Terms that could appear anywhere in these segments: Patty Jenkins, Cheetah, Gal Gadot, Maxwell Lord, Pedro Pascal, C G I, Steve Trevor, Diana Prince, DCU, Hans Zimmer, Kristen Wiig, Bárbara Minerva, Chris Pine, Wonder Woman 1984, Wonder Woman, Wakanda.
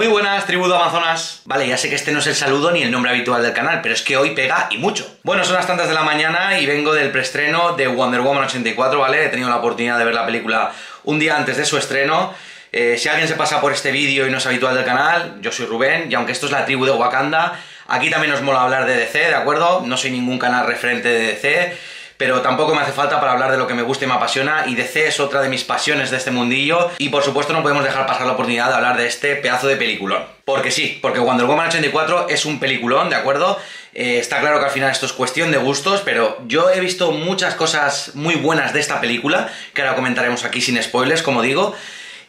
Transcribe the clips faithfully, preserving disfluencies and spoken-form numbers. Muy buenas, tribu de Amazonas. Vale, ya sé que este no es el saludo ni el nombre habitual del canal, pero es que hoy pega y mucho. Bueno, son las tantas de la mañana y vengo del preestreno de Wonder Woman ochenta y cuatro, ¿vale? He tenido la oportunidad de ver la película un día antes de su estreno. Eh, si alguien se pasa por este vídeo y no es habitual del canal, yo soy Rubén, y aunque esto es la tribu de Wakanda, aquí también nos mola hablar de D C, ¿de acuerdo? No soy ningún canal referente de D C, pero tampoco me hace falta para hablar de lo que me gusta y me apasiona, y D C es otra de mis pasiones de este mundillo, y por supuesto no podemos dejar pasar la oportunidad de hablar de este pedazo de peliculón. Porque sí, porque Wonder Woman ochenta y cuatro es un peliculón, ¿de acuerdo? Eh, está claro que al final esto es cuestión de gustos, pero yo he visto muchas cosas muy buenas de esta película, que ahora comentaremos aquí sin spoilers, como digo.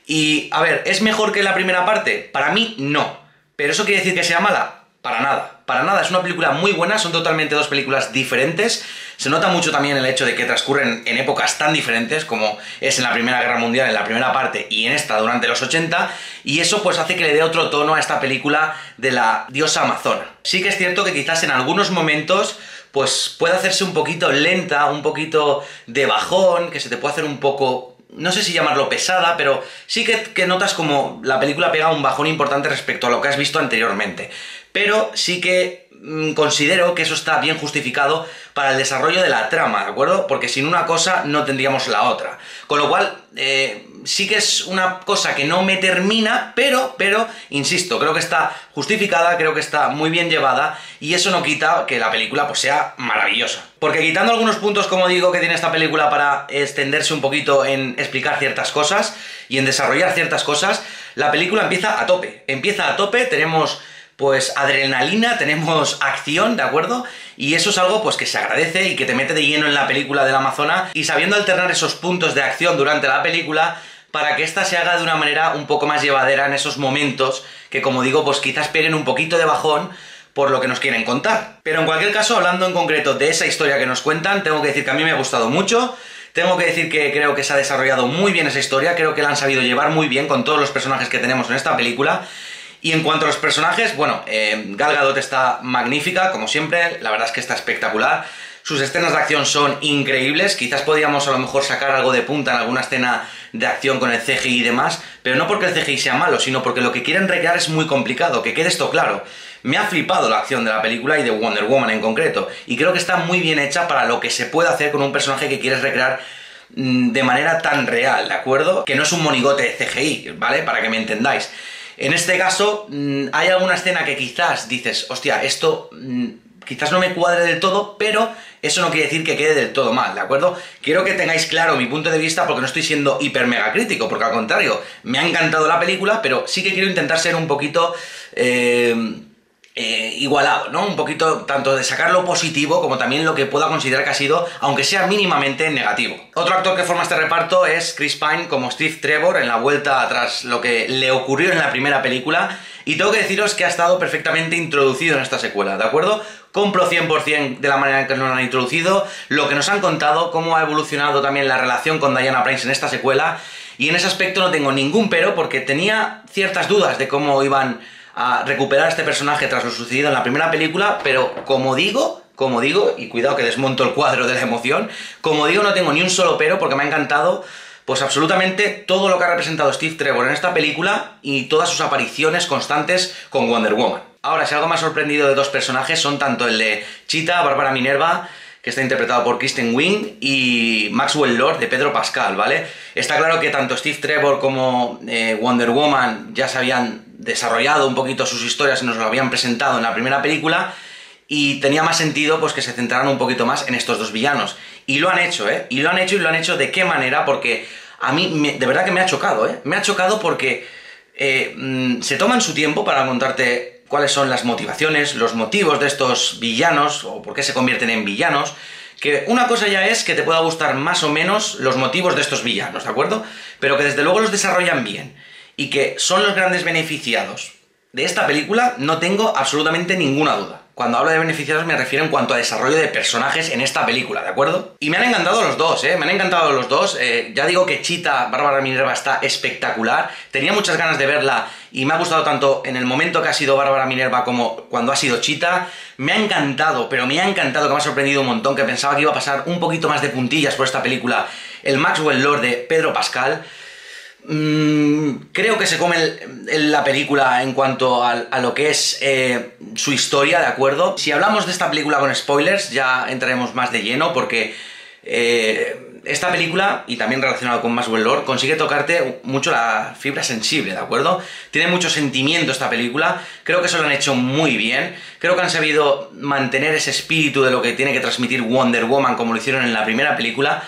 Y, a ver, ¿es mejor que la primera parte? Para mí, no. ¿Pero eso quiere decir que sea mala? Para nada, para nada. Es una película muy buena, son totalmente dos películas diferentes. Se nota mucho también el hecho de que transcurren en épocas tan diferentes como es en la Primera Guerra Mundial, en la primera parte, y en esta durante los ochenta, y eso pues hace que le dé otro tono a esta película de la diosa amazona. Sí que es cierto que quizás en algunos momentos pues puede hacerse un poquito lenta, un poquito de bajón, que se te puede hacer un poco... no sé si llamarlo pesada, pero sí que, que notas como la película pega un bajón importante respecto a lo que has visto anteriormente. Pero sí que mmm, considero que eso está bien justificado para el desarrollo de la trama, ¿de acuerdo? Porque sin una cosa no tendríamos la otra. Con lo cual, eh, sí que es una cosa que no me termina, pero, pero, insisto, creo que está justificada, creo que está muy bien llevada, y eso no quita que la película pues sea maravillosa. Porque quitando algunos puntos, como digo, que tiene esta película para extenderse un poquito en explicar ciertas cosas y en desarrollar ciertas cosas, la película empieza a tope. Empieza a tope, tenemos... pues adrenalina, tenemos acción, ¿de acuerdo? Y eso es algo pues que se agradece y que te mete de lleno en la película del Amazonas, y sabiendo alternar esos puntos de acción durante la película para que esta se haga de una manera un poco más llevadera en esos momentos que, como digo, pues quizás peguen un poquito de bajón por lo que nos quieren contar. Pero en cualquier caso, hablando en concreto de esa historia que nos cuentan, tengo que decir que a mí me ha gustado mucho. Tengo que decir que creo que se ha desarrollado muy bien esa historia, creo que la han sabido llevar muy bien con todos los personajes que tenemos en esta película. Y en cuanto a los personajes, bueno, eh, Gal Gadot está magnífica, como siempre, la verdad es que está espectacular. Sus escenas de acción son increíbles, quizás podíamos a lo mejor sacar algo de punta en alguna escena de acción con el C G I y demás, pero no porque el C G I sea malo, sino porque lo que quieren recrear es muy complicado, que quede esto claro. Me ha flipado la acción de la película y de Wonder Woman en concreto, y creo que está muy bien hecha para lo que se puede hacer con un personaje que quieres recrear de manera tan real, ¿de acuerdo? Que no es un monigote de C G I, ¿vale? Para que me entendáis. En este caso, hay alguna escena que quizás dices, hostia, esto quizás no me cuadre del todo, pero eso no quiere decir que quede del todo mal, ¿de acuerdo? Quiero que tengáis claro mi punto de vista porque no estoy siendo hiper mega crítico, porque al contrario, me ha encantado la película, pero sí que quiero intentar ser un poquito... Eh... Eh, igualado, ¿no? Un poquito tanto de sacar lo positivo como también lo que pueda considerar que ha sido, aunque sea mínimamente negativo. Otro actor que forma este reparto es Chris Pine como Steve Trevor en la vuelta tras lo que le ocurrió en la primera película, y tengo que deciros que ha estado perfectamente introducido en esta secuela, ¿de acuerdo? Compro cien por cien de la manera en que nos lo han introducido, lo que nos han contado, cómo ha evolucionado también la relación con Diana Prince en esta secuela, y en ese aspecto no tengo ningún pero porque tenía ciertas dudas de cómo iban a recuperar a este personaje tras lo sucedido en la primera película, pero como digo, como digo, y cuidado que desmonto el cuadro de la emoción, como digo, no tengo ni un solo pero porque me ha encantado pues absolutamente todo lo que ha representado Steve Trevor en esta película y todas sus apariciones constantes con Wonder Woman. Ahora, si algo me ha sorprendido de dos personajes son tanto el de Cheetah, Bárbara Minerva, que está interpretado por Kristen Wiig, y Maxwell Lord, de Pedro Pascal, ¿vale? Está claro que tanto Steve Trevor como eh, Wonder Woman ya se habían desarrollado un poquito sus historias y nos lo habían presentado en la primera película, y tenía más sentido pues que se centraran un poquito más en estos dos villanos. Y lo han hecho, ¿eh? Y lo han hecho, y lo han hecho de qué manera, porque a mí me, de verdad que me ha chocado, ¿eh? Me ha chocado porque eh, se toman su tiempo para contarte cuáles son las motivaciones, los motivos de estos villanos, o por qué se convierten en villanos, que una cosa ya es que te pueda gustar más o menos los motivos de estos villanos, ¿de acuerdo? Pero que desde luego los desarrollan bien, y que son los grandes beneficiados de esta película, no tengo absolutamente ninguna duda. Cuando hablo de beneficiados me refiero en cuanto a desarrollo de personajes en esta película, ¿de acuerdo? Y me han encantado los dos, ¿eh? Me han encantado los dos. Eh, ya digo que Cheetah, Bárbara Minerva, está espectacular. Tenía muchas ganas de verla y me ha gustado tanto en el momento que ha sido Bárbara Minerva como cuando ha sido Cheetah. Me ha encantado, pero me ha encantado, que me ha sorprendido un montón, que pensaba que iba a pasar un poquito más de puntillas por esta película, el Maxwell Lord de Pedro Pascal. Creo que se come el, el, la película en cuanto a, a lo que es eh, su historia, ¿de acuerdo? Si hablamos de esta película con spoilers, ya entraremos más de lleno, porque eh, esta película, y también relacionada con Maxwell Lord, consigue tocarte mucho la fibra sensible, ¿de acuerdo? Tiene mucho sentimiento esta película, creo que eso lo han hecho muy bien, creo que han sabido mantener ese espíritu de lo que tiene que transmitir Wonder Woman, como lo hicieron en la primera película,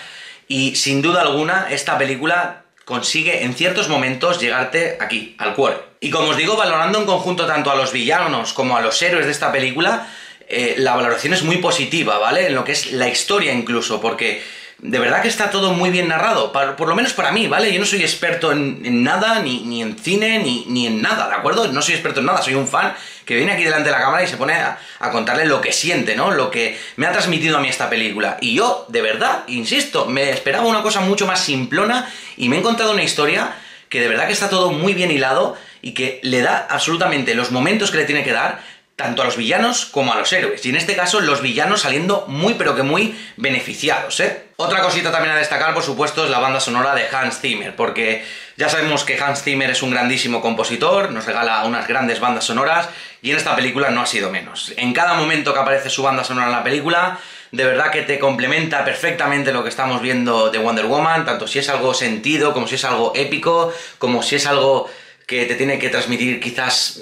y sin duda alguna, esta película consigue en ciertos momentos llegarte aquí, al cuore. Y como os digo, valorando en conjunto tanto a los villanos como a los héroes de esta película, eh, la valoración es muy positiva, ¿vale? En lo que es la historia incluso, porque de verdad que está todo muy bien narrado, por, por lo menos para mí, ¿vale? Yo no soy experto en, en nada, ni, ni en cine, ni, ni en nada, ¿de acuerdo? No soy experto en nada, soy un fan que viene aquí delante de la cámara y se pone a, a contarle lo que siente, ¿no? Lo que me ha transmitido a mí esta película. Y yo, de verdad, insisto, me esperaba una cosa mucho más simplona y me he encontrado una historia que de verdad que está todo muy bien hilado y que le da absolutamente los momentos que le tiene que dar, tanto a los villanos como a los héroes, y en este caso los villanos saliendo muy pero que muy beneficiados, ¿eh? Otra cosita también a destacar, por supuesto, es la banda sonora de Hans Zimmer, porque ya sabemos que Hans Zimmer es un grandísimo compositor, nos regala unas grandes bandas sonoras, y en esta película no ha sido menos. En cada momento que aparece su banda sonora en la película, de verdad que te complementa perfectamente lo que estamos viendo de Wonder Woman, tanto si es algo sentido, como si es algo épico, como si es algo que te tiene que transmitir quizás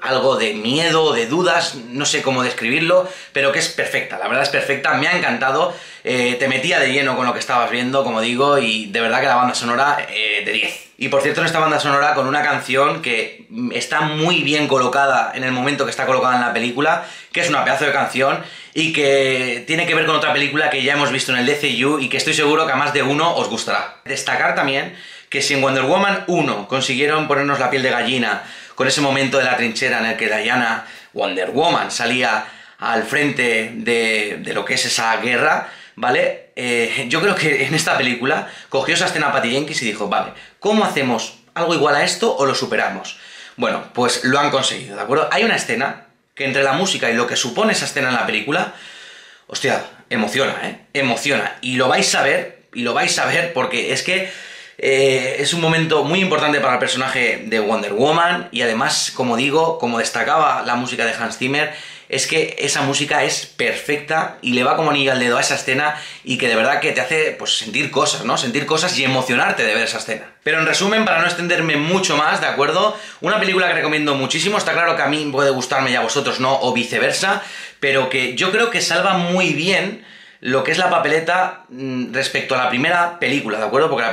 algo de miedo, de dudas, no sé cómo describirlo, pero que es perfecta, la verdad es perfecta, me ha encantado, eh, te metía de lleno con lo que estabas viendo, como digo, y de verdad que la banda sonora eh, de diez. Y por cierto, en esta banda sonora con una canción que está muy bien colocada en el momento que está colocada en la película, que es una pedazo de canción y que tiene que ver con otra película que ya hemos visto en el D C U y que estoy seguro que a más de uno os gustará. Destacar también que si en Wonder Woman uno consiguieron ponernos la piel de gallina con ese momento de la trinchera en el que Diana, Wonder Woman, salía al frente de, de lo que es esa guerra, ¿vale? Eh, yo creo que en esta película cogió esa escena Patty Jenkins y dijo, vale, ¿cómo hacemos algo igual a esto o lo superamos? Bueno, pues lo han conseguido, ¿de acuerdo? Hay una escena que entre la música y lo que supone esa escena en la película, hostia, emociona, ¿eh? Emociona. Y lo vais a ver, y lo vais a ver porque es que Eh, es un momento muy importante para el personaje de Wonder Woman y además, como digo, como destacaba la música de Hans Zimmer, es que esa música es perfecta y le va como anillo al dedo a esa escena y que de verdad que te hace pues sentir cosas, ¿no? Sentir cosas y emocionarte de ver esa escena. Pero en resumen, para no extenderme mucho más, ¿de acuerdo? Una película que recomiendo muchísimo, está claro que a mí puede gustarme y a vosotros no, o viceversa, pero que yo creo que salva muy bien lo que es la papeleta respecto a la primera película, ¿de acuerdo? Porque la,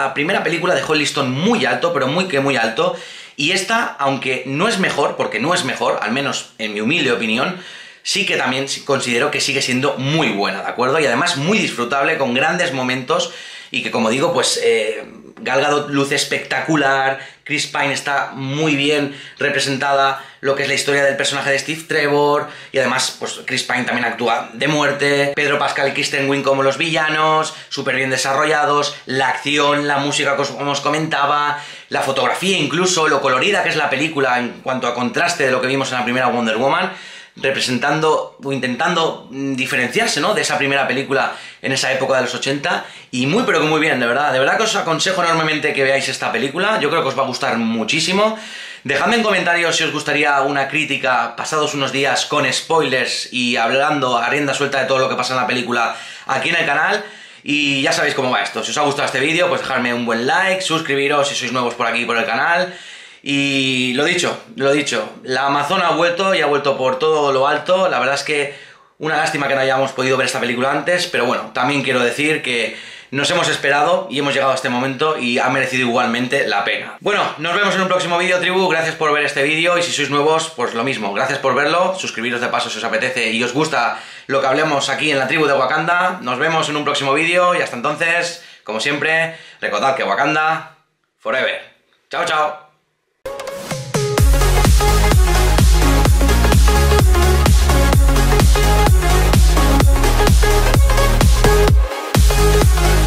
la primera película dejó el listón muy alto, pero muy que muy alto, y esta, aunque no es mejor, porque no es mejor, al menos en mi humilde opinión, sí que también considero que sigue siendo muy buena, ¿de acuerdo? Y además muy disfrutable, con grandes momentos, y que como digo, pues eh, Gal Gadot luce espectacular, Chris Pine está muy bien representada, lo que es la historia del personaje de Steve Trevor, y además pues Chris Pine también actúa de muerte, Pedro Pascal y Kristen Wiig como los villanos, súper bien desarrollados, la acción, la música como os comentaba, la fotografía incluso, lo colorida que es la película en cuanto a contraste de lo que vimos en la primera Wonder Woman, representando o intentando diferenciarse, ¿no?, de esa primera película en esa época de los ochenta, y muy pero que muy bien, de verdad, de verdad que os aconsejo enormemente que veáis esta película, yo creo que os va a gustar muchísimo. Dejadme en comentarios si os gustaría una crítica pasados unos días con spoilers y hablando a rienda suelta de todo lo que pasa en la película aquí en el canal, y ya sabéis cómo va esto. Si os ha gustado este vídeo, pues dejadme un buen like, suscribiros si sois nuevos por aquí por el canal. Y lo dicho, lo dicho, la Amazona ha vuelto y ha vuelto por todo lo alto, la verdad es que una lástima que no hayamos podido ver esta película antes, pero bueno, también quiero decir que nos hemos esperado y hemos llegado a este momento y ha merecido igualmente la pena. Bueno, nos vemos en un próximo vídeo, tribu, gracias por ver este vídeo y si sois nuevos, pues lo mismo, gracias por verlo, suscribiros de paso si os apetece y os gusta lo que hablemos aquí en la tribu de Wakanda, nos vemos en un próximo vídeo y hasta entonces, como siempre, recordad que Wakanda forever. Chao, chao. We'll be right back.